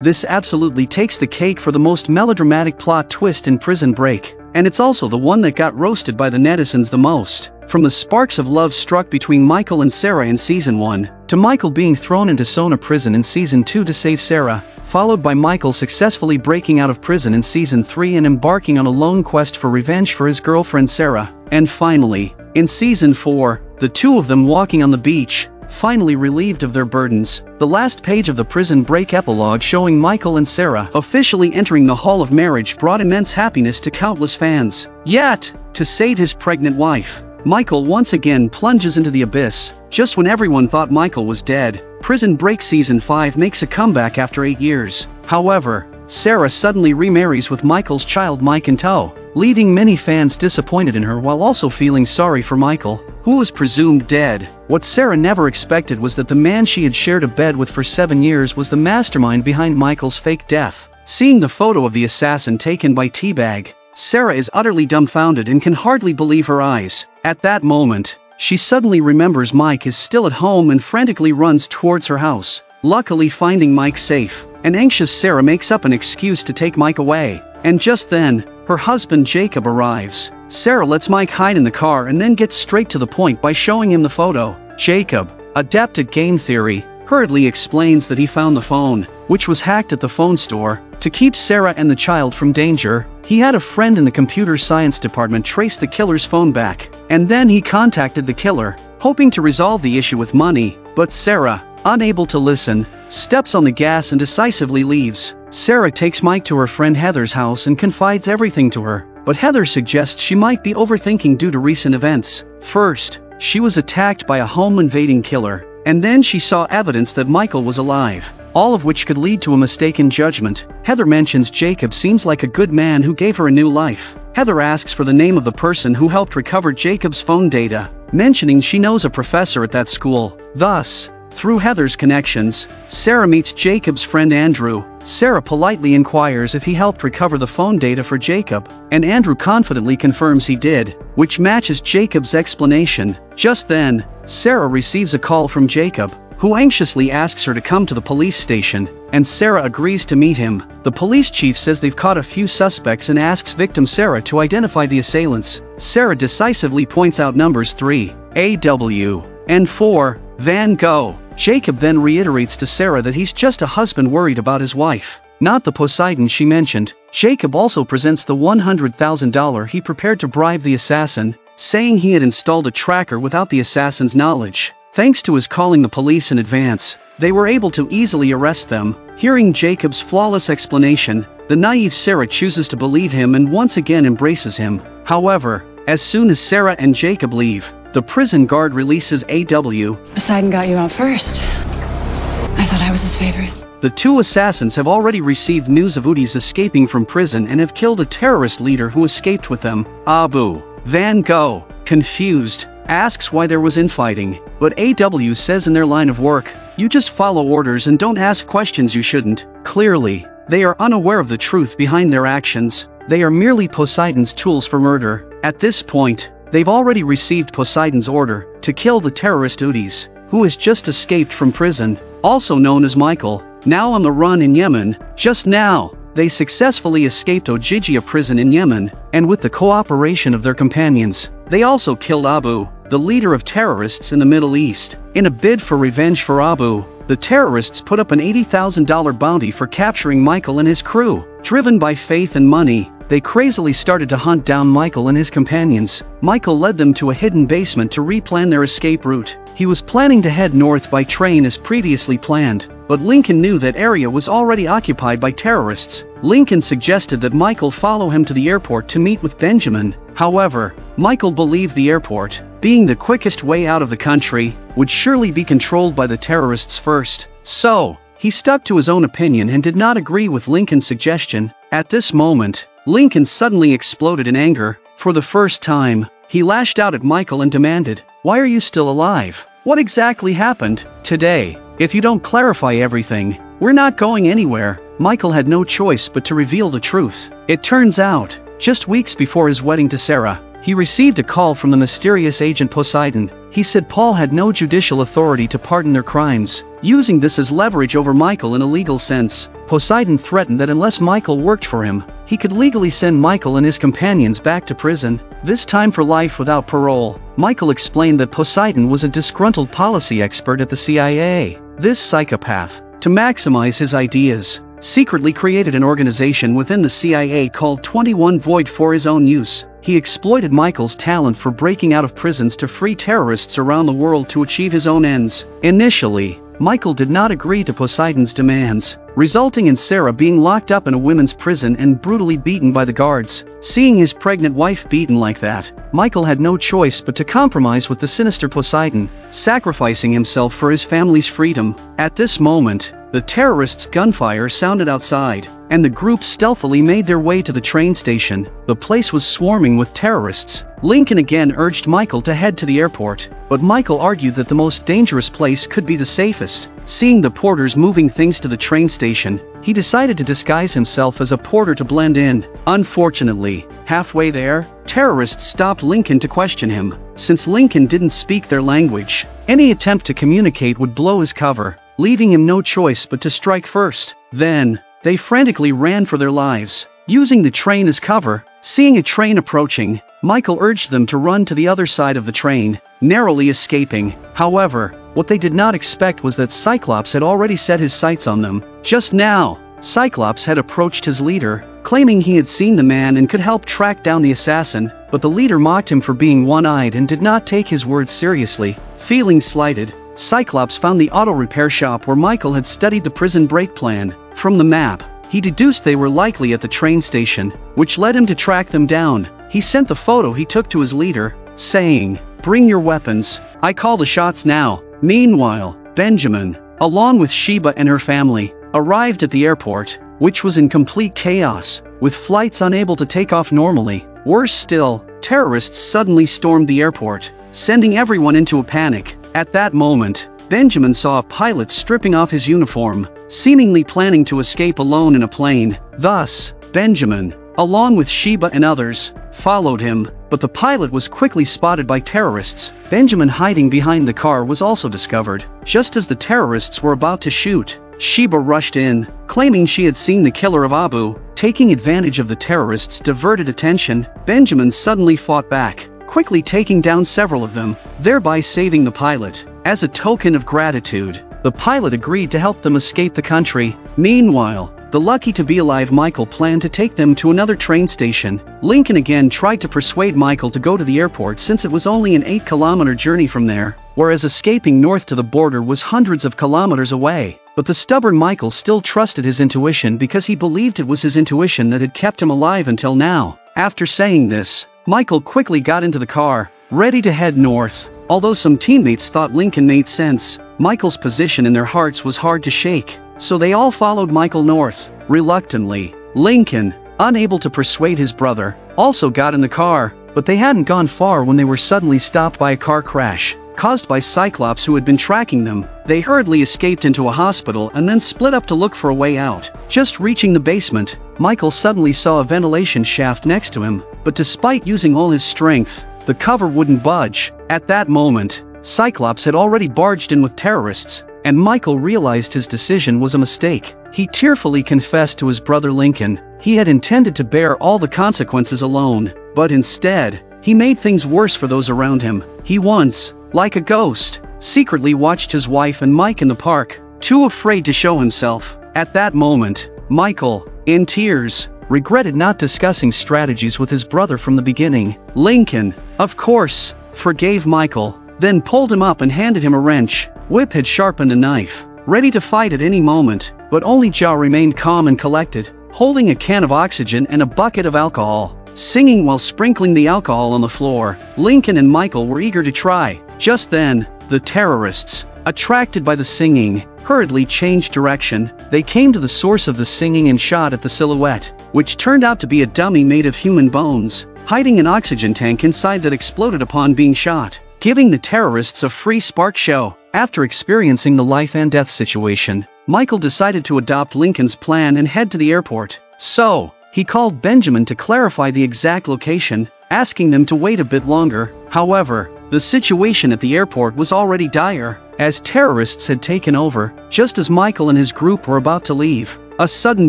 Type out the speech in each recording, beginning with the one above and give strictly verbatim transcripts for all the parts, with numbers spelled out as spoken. This absolutely takes the cake for the most melodramatic plot twist in Prison Break, and it's also the one that got roasted by the netizens the most. From the sparks of love struck between Michael and Sarah in Season one, to Michael being thrown into Sona prison in Season two to save Sarah, followed by Michael successfully breaking out of prison in Season three and embarking on a lone quest for revenge for his girlfriend Sarah, and finally, in Season four, the two of them walking on the beach, finally relieved of their burdens, the last page of the Prison Break epilogue showing Michael and Sarah officially entering the Hall of Marriage brought immense happiness to countless fans. Yet, to save his pregnant wife, Michael once again plunges into the abyss. Just when everyone thought Michael was dead, Prison Break Season five makes a comeback after eight years. However, Sarah suddenly remarries with Michael's child Mike in tow, leaving many fans disappointed in her while also feeling sorry for Michael, who was presumed dead. What Sarah never expected was that the man she had shared a bed with for seven years was the mastermind behind Michael's fake death. Seeing the photo of the assassin taken by T-Bag, Sarah is utterly dumbfounded and can hardly believe her eyes. At that moment, she suddenly remembers Mike is still at home and frantically runs towards her house. Luckily finding Mike safe, an anxious Sarah makes up an excuse to take Mike away. And just then, her husband Jacob arrives. Sarah lets Mike hide in the car and then gets straight to the point by showing him the photo. Jacob, adept at game theory, hurriedly explains that he found the phone, which was hacked at the phone store, to keep Sarah and the child from danger. He had a friend in the computer science department trace the killer's phone back, and then he contacted the killer, hoping to resolve the issue with money, but Sarah, unable to listen, steps on the gas and decisively leaves. Sarah takes Mike to her friend Heather's house and confides everything to her, but Heather suggests she might be overthinking due to recent events. First, she was attacked by a home-invading killer, and then she saw evidence that Michael was alive, all of which could lead to a mistaken judgment. Heather mentions Jacob seems like a good man who gave her a new life. Heather asks for the name of the person who helped recover Jacob's phone data, mentioning she knows a professor at that school. Thus, through Heather's connections, Sarah meets Jacob's friend Andrew. Sarah politely inquires if he helped recover the phone data for Jacob, and Andrew confidently confirms he did, which matches Jacob's explanation. Just then, Sarah receives a call from Jacob, who anxiously asks her to come to the police station, and Sarah agrees to meet him. The police chief says they've caught a few suspects and asks victim Sarah to identify the assailants. Sarah decisively points out numbers three, A W, and four, Van Gogh. Jacob then reiterates to Sarah that he's just a husband worried about his wife, not the Poseidon she mentioned. Jacob also presents the one hundred thousand dollars he prepared to bribe the assassin, saying he had installed a tracker without the assassin's knowledge. Thanks to his calling the police in advance, they were able to easily arrest them. Hearing Jacob's flawless explanation, the naive Sarah chooses to believe him and once again embraces him. However, as soon as Sarah and Jacob leave, the prison guard releases A W. Poseidon got you out first. I thought I was his favorite. The two assassins have already received news of Udi's escaping from prison and have killed a terrorist leader who escaped with them. Abu Van Gogh, confused, asks why there was infighting, but A W says in their line of work, you just follow orders and don't ask questions you shouldn't. Clearly, they are unaware of the truth behind their actions. They are merely Poseidon's tools for murder. At this point, they've already received Poseidon's order to kill the terrorist Udi's, who has just escaped from prison, also known as Michael, now on the run in Yemen. Just now, they successfully escaped Ogygia prison in Yemen, and with the cooperation of their companions, they also killed Abu, the leader of terrorists in the Middle East. In a bid for revenge for Abu, the terrorists put up an eighty thousand dollars bounty for capturing Michael and his crew. Driven by faith and money, they crazily started to hunt down Michael and his companions. Michael led them to a hidden basement to replan their escape route. He was planning to head north by train as previously planned, but Lincoln knew that area was already occupied by terrorists. Lincoln suggested that Michael follow him to the airport to meet with Benjamin. However, Michael believed the airport, being the quickest way out of the country, would surely be controlled by the terrorists first. So, he stuck to his own opinion and did not agree with Lincoln's suggestion. At this moment, Lincoln suddenly exploded in anger. For the first time, he lashed out at Michael and demanded, "Why are you still alive? What exactly happened today? If you don't clarify everything, we're not going anywhere." Michael had no choice but to reveal the truth. It turns out, just weeks before his wedding to Sarah, he received a call from the mysterious agent Poseidon. He said Paul had no judicial authority to pardon their crimes, Using this as leverage over Michael in a legal sense, Poseidon threatened that unless Michael worked for him, he could legally send Michael and his companions back to prison, this time for life without parole. Michael explained that Poseidon was a disgruntled policy expert at the C I A. This psychopath, to maximize his ideas, secretly created an organization within the C I A called twenty-one Void for his own use. He exploited Michael's talent for breaking out of prisons to free terrorists around the world to achieve his own ends. Initially, Michael did not agree to Poseidon's demands, resulting in Sarah being locked up in a women's prison and brutally beaten by the guards. Seeing his pregnant wife beaten like that, Michael had no choice but to compromise with the sinister Poseidon, sacrificing himself for his family's freedom. At this moment, the terrorists' gunfire sounded outside, and the group stealthily made their way to the train station. The place was swarming with terrorists. Lincoln again urged Michael to head to the airport, but Michael argued that the most dangerous place could be the safest. Seeing the porters moving things to the train station, he decided to disguise himself as a porter to blend in. Unfortunately, halfway there, terrorists stopped Lincoln to question him. Since Lincoln didn't speak their language, any attempt to communicate would blow his cover, leaving him no choice but to strike first. Then, they frantically ran for their lives, using the train as cover. Seeing a train approaching, Michael urged them to run to the other side of the train, narrowly escaping. However, what they did not expect was that Cyclops had already set his sights on them. Just now, Cyclops had approached his leader, claiming he had seen the man and could help track down the assassin, but the leader mocked him for being one-eyed and did not take his words seriously. Feeling slighted, Cyclops found the auto repair shop where Michael had studied the Prison Break plan. From the map, he deduced they were likely at the train station, which led him to track them down. He sent the photo he took to his leader, saying, "Bring your weapons. I call the shots now." Meanwhile, Benjamin, along with Sheba and her family, arrived at the airport, which was in complete chaos, with flights unable to take off normally. Worse still, terrorists suddenly stormed the airport, sending everyone into a panic. At that moment, Benjamin saw a pilot stripping off his uniform, seemingly planning to escape alone in a plane. Thus, Benjamin, along with Sheba and others, followed him, but the pilot was quickly spotted by terrorists. Benjamin hiding behind the car was also discovered. Just as the terrorists were about to shoot, Sheba rushed in, claiming she had seen the killer of Abu. Taking advantage of the terrorists' diverted attention, Benjamin suddenly fought back, quickly taking down several of them, thereby saving the pilot. As a token of gratitude, the pilot agreed to help them escape the country. Meanwhile, the lucky to be alive Michael planned to take them to another train station. Lincoln again tried to persuade Michael to go to the airport since it was only an eight kilometer journey from there, whereas escaping north to the border was hundreds of kilometers away. But the stubborn Michael still trusted his intuition because he believed it was his intuition that had kept him alive until now. After saying this, Michael quickly got into the car, ready to head north. Although some teammates thought Lincoln made sense, Michael's position in their hearts was hard to shake, so they all followed Michael north. Reluctantly, Lincoln, unable to persuade his brother, also got in the car, but they hadn't gone far when they were suddenly stopped by a car crash, caused by Cyclops who had been tracking them. They hurriedly escaped into a hospital and then split up to look for a way out. Just reaching the basement, Michael suddenly saw a ventilation shaft next to him, but despite using all his strength, the cover wouldn't budge. At that moment, Cyclops had already barged in with terrorists, and Michael realized his decision was a mistake. He tearfully confessed to his brother Lincoln. He had intended to bear all the consequences alone, but instead, he made things worse for those around him. He once, like a ghost, secretly watched his wife and Mike in the park, too afraid to show himself. At that moment, Michael, in tears, regretted not discussing strategies with his brother from the beginning. Lincoln, of course, forgave Michael, then pulled him up and handed him a wrench. Whip had sharpened a knife, ready to fight at any moment, but only Ja remained calm and collected, holding a can of oxygen and a bucket of alcohol, singing while sprinkling the alcohol on the floor. Lincoln and Michael were eager to try. Just then, the terrorists, attracted by the singing, hurriedly changed direction. They came to the source of the singing and shot at the silhouette, which turned out to be a dummy made of human bones, hiding an oxygen tank inside that exploded upon being shot, giving the terrorists a free spark show. After experiencing the life and death situation, Michael decided to adopt Lincoln's plan and head to the airport. So, he called Benjamin to clarify the exact location, asking them to wait a bit longer. However, The situation at the airport was already dire, as terrorists had taken over. Just as Michael and his group were about to leave, a sudden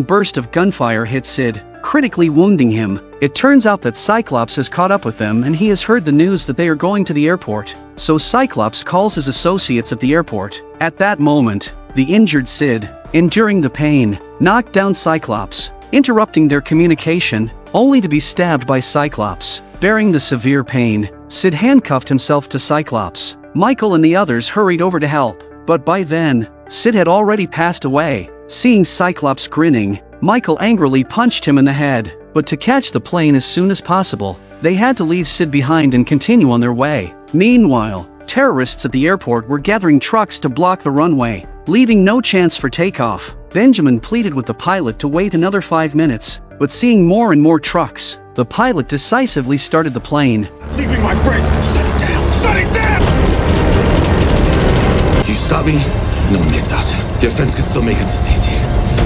burst of gunfire hit Sid, critically wounding him. It turns out that Cyclops has caught up with them and he has heard the news that they are going to the airport. So Cyclops calls his associates at the airport. At that moment, the injured Sid, enduring the pain, knocked down Cyclops, interrupting their communication, only to be stabbed by Cyclops. Bearing the severe pain, Sid handcuffed himself to Cyclops. Michael and the others hurried over to help, but by then, Sid had already passed away. Seeing Cyclops grinning, Michael angrily punched him in the head, but to catch the plane as soon as possible, they had to leave Sid behind and continue on their way. Meanwhile, terrorists at the airport were gathering trucks to block the runway, leaving no chance for takeoff. Benjamin pleaded with the pilot to wait another five minutes, but seeing more and more trucks, the pilot decisively started the plane. I'm leaving my brakes! Shut it down! Shut it down! You stop me, no one gets out. Your friends can still make it to safety.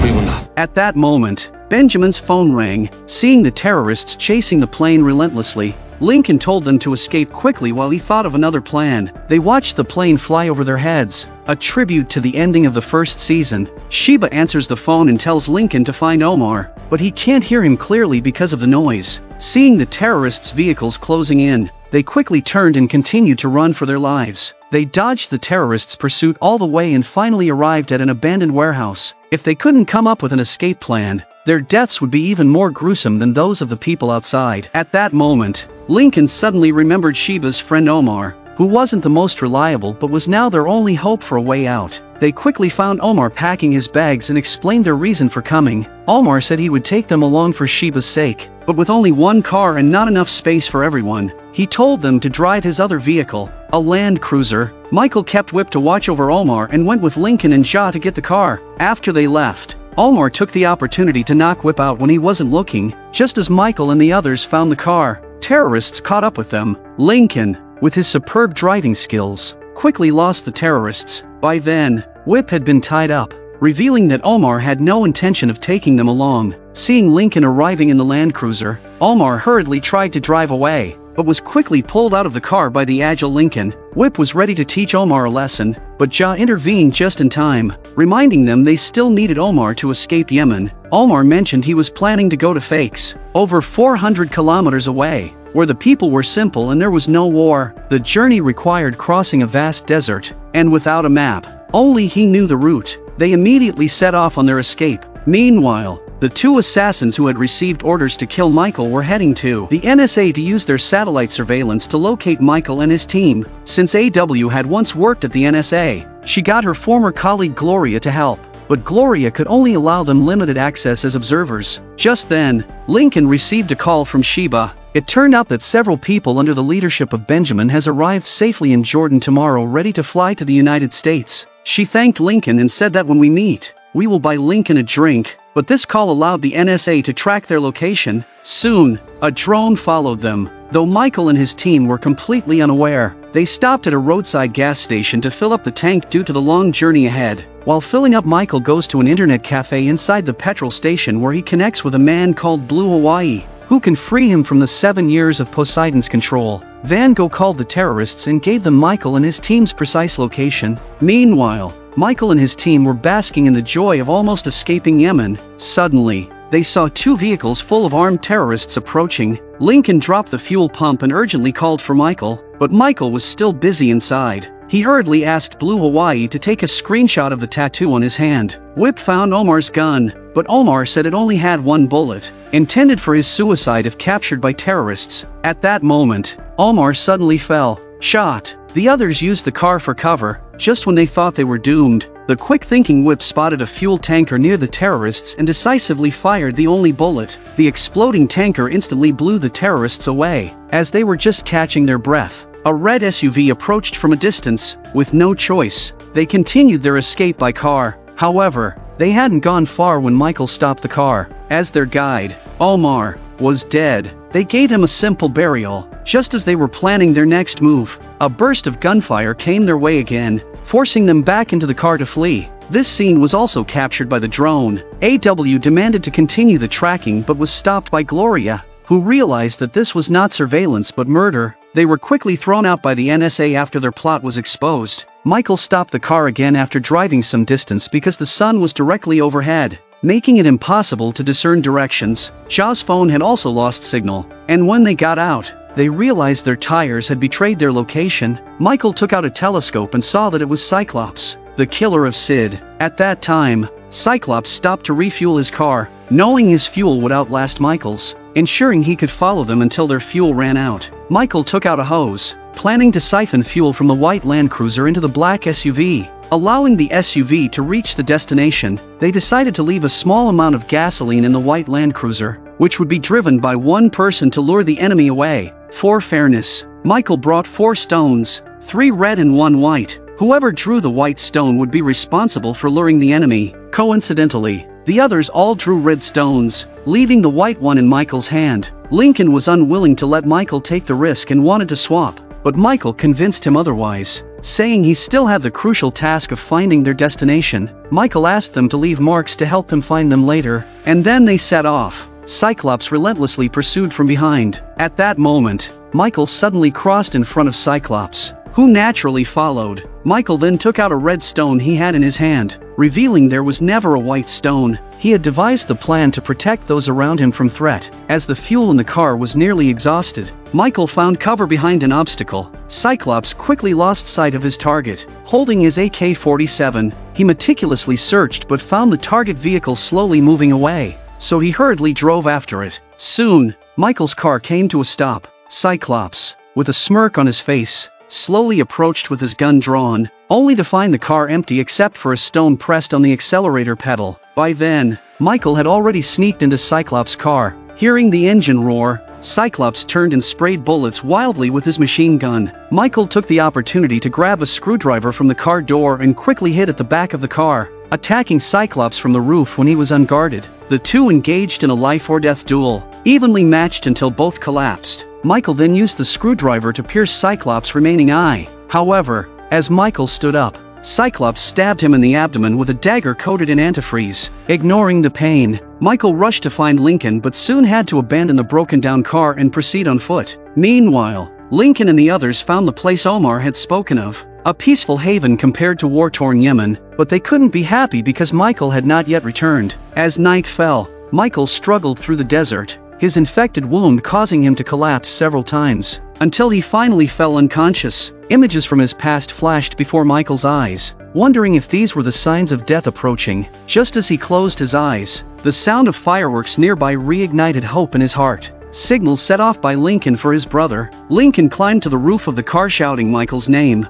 We will not. At that moment, Benjamin's phone rang. Seeing the terrorists chasing the plane relentlessly, Lincoln told them to escape quickly while he thought of another plan. They watched the plane fly over their heads, a tribute to the ending of the first season. Sheba answers the phone and tells Lincoln to find Omar, but he can't hear him clearly because of the noise. Seeing the terrorists' vehicles closing in, they quickly turned and continued to run for their lives. They dodged the terrorists' pursuit all the way and finally arrived at an abandoned warehouse. If they couldn't come up with an escape plan, their deaths would be even more gruesome than those of the people outside. At that moment, Lincoln suddenly remembered Sheba's friend Omar, who wasn't the most reliable but was now their only hope for a way out. They quickly found Omar packing his bags and explained their reason for coming. Omar said he would take them along for Sheba's sake, but with only one car and not enough space for everyone, he told them to drive his other vehicle, a Land Cruiser. Michael kept whip to watch over Omar and went with Lincoln and Ja to get the car. After they left, Omar took the opportunity to knock Whip out when he wasn't looking. Just as Michael and the others found the car, terrorists caught up with them. Lincoln, with his superb driving skills, quickly lost the terrorists. By then, Whip had been tied up, revealing that Omar had no intention of taking them along. Seeing Lincoln arriving in the Land Cruiser, Omar hurriedly tried to drive away, but was quickly pulled out of the car by the agile Lincoln. Whip was ready to teach Omar a lesson, but Ja intervened just in time, reminding them they still needed Omar to escape Yemen. Omar mentioned he was planning to go to Fakes, over four hundred kilometers away, where the people were simple and there was no war. The journey required crossing a vast desert, and without a map. Only he knew the route. They immediately set off on their escape. Meanwhile, the two assassins who had received orders to kill Michael were heading to the N S A to use their satellite surveillance to locate Michael and his team. Since A W had once worked at the N S A, she got her former colleague Gloria to help, but Gloria could only allow them limited access as observers. Just then, Lincoln received a call from Sheba. It turned out that several people under the leadership of Benjamin has arrived safely in Jordan tomorrow, ready to fly to the United States. She thanked Lincoln and said that when we meet, we will buy Lincoln a drink. But this call allowed the N S A to track their location. Soon, a drone followed them. Though Michael and his team were completely unaware, they stopped at a roadside gas station to fill up the tank due to the long journey ahead. While filling up, Michael goes to an internet cafe inside the petrol station where he connects with a man called Blue Hawaii, who can free him from the seven years of Poseidon's control. Van Gogh called the terrorists and gave them Michael and his team's precise location. Meanwhile, Michael and his team were basking in the joy of almost escaping Yemen. Suddenly, they saw two vehicles full of armed terrorists approaching. Lincoln dropped the fuel pump and urgently called for Michael, but Michael was still busy inside. He hurriedly asked Blue Hawaii to take a screenshot of the tattoo on his hand. Whip found Omar's gun, but Omar said it only had one bullet, intended for his suicide if captured by terrorists. At that moment, Omar suddenly fell, shot. The others used the car for cover. Just when they thought they were doomed, the quick-thinking Whip spotted a fuel tanker near the terrorists and decisively fired the only bullet. The exploding tanker instantly blew the terrorists away, as they were just catching their breath. A red S U V approached from a distance. With no choice, they continued their escape by car. However, they hadn't gone far when Michael stopped the car. As their guide, Omar, was dead. They gave him a simple burial. Just as they were planning their next move, a burst of gunfire came their way again, forcing them back into the car to flee. This scene was also captured by the drone. A W demanded to continue the tracking but was stopped by Gloria, who realized that this was not surveillance but murder. They were quickly thrown out by the N S A after their plot was exposed. Michael stopped the car again after driving some distance because the sun was directly overhead, making it impossible to discern directions. Ja's phone had also lost signal, and when they got out, they realized their tires had betrayed their location. Michael took out a telescope and saw that it was Cyclops, the killer of Sid. At that time, Cyclops stopped to refuel his car, knowing his fuel would outlast Michael's, ensuring he could follow them until their fuel ran out. Michael took out a hose, planning to siphon fuel from the white Land Cruiser into the black S U V. Allowing the S U V to reach the destination, they decided to leave a small amount of gasoline in the white Land Cruiser, which would be driven by one person to lure the enemy away. For fairness, Michael brought four stones, three red and one white. Whoever drew the white stone would be responsible for luring the enemy. Coincidentally, the others all drew red stones, leaving the white one in Michael's hand. Lincoln was unwilling to let Michael take the risk and wanted to swap, but Michael convinced him otherwise, saying he still had the crucial task of finding their destination. Michael asked them to leave marks to help him find them later, and then they set off. Cyclops relentlessly pursued from behind. At that moment, Michael suddenly crossed in front of Cyclops, who naturally followed. Michael then took out a red stone he had in his hand, revealing there was never a white stone. He had devised the plan to protect those around him from threat. As the fuel in the car was nearly exhausted, Michael found cover behind an obstacle. Cyclops quickly lost sight of his target. Holding his A K forty-seven, he meticulously searched but found the target vehicle slowly moving away, so he hurriedly drove after it. Soon, Michael's car came to a stop. Cyclops, with a smirk on his face, slowly approached with his gun drawn, only to find the car empty except for a stone pressed on the accelerator pedal. By then, Michael had already sneaked into Cyclops' car. Hearing the engine roar, Cyclops turned and sprayed bullets wildly with his machine gun. Michael took the opportunity to grab a screwdriver from the car door and quickly hid at the back of the car, attacking Cyclops from the roof when he was unguarded. The two engaged in a life-or-death duel, evenly matched until both collapsed. Michael then used the screwdriver to pierce Cyclops' remaining eye. However, as Michael stood up, Cyclops stabbed him in the abdomen with a dagger coated in antifreeze. Ignoring the pain, Michael rushed to find Lincoln but soon had to abandon the broken-down car and proceed on foot. Meanwhile, Lincoln and the others found the place Omar had spoken of, a peaceful haven compared to war-torn Yemen, but they couldn't be happy because Michael had not yet returned. As night fell, Michael struggled through the desert, his infected wound causing him to collapse several times, until he finally fell unconscious. Images from his past flashed before Michael's eyes, wondering if these were the signs of death approaching. Just as he closed his eyes, the sound of fireworks nearby reignited hope in his heart. Signals set off by Lincoln for his brother. Lincoln climbed to the roof of the car shouting Michael's name.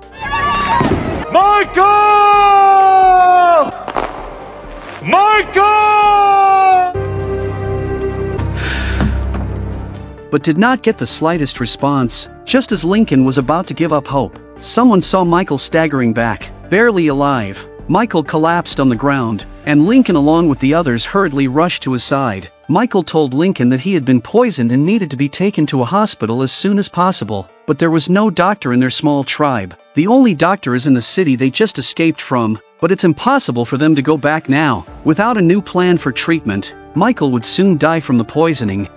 Michael! Michael! But did not get the slightest response. Just as Lincoln was about to give up hope, someone saw Michael staggering back, barely alive. Michael collapsed on the ground, and Lincoln along with the others hurriedly rushed to his side. Michael told Lincoln that he had been poisoned and needed to be taken to a hospital as soon as possible, but there was no doctor in their small tribe. The only doctor is in the city they just escaped from, but it's impossible for them to go back now. Without a new plan for treatment, Michael would soon die from the poisoning,